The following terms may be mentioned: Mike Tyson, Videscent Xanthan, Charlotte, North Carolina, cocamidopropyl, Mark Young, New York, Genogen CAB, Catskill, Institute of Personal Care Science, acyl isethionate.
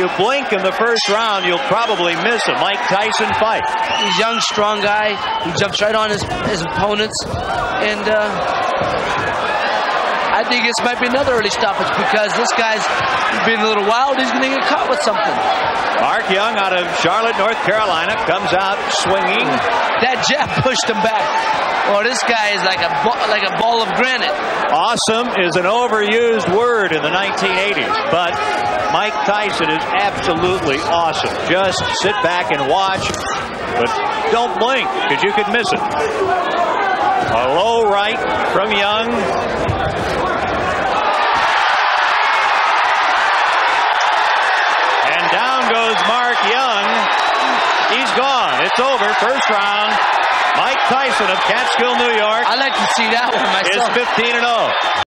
you blink in the first round, you'll probably miss a Mike Tyson fight. He's a young, strong guy. He jumps right on his opponents. And I think this might be another early stoppage because this guy's been a little wild. He's going to get caught with something. Mark Young out of Charlotte, North Carolina, comes out swinging. That jab pushed him back. Oh, this guy is like a ball of granite. Awesome is an overused word in the 1980s, but Mike Tyson is absolutely awesome. Just sit back and watch, but don't blink because you could miss it. A low right from Young. Mark Young, he's gone. It's over. First round. Mike Tyson of Catskill, New York. I'd like to see that one myself. It's 15-0.